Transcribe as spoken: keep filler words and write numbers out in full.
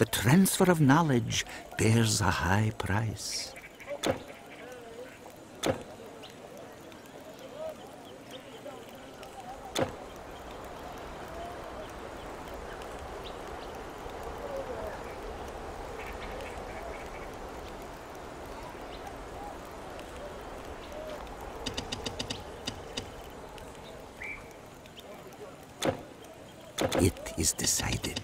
the transfer of knowledge bears a high price. It is decided.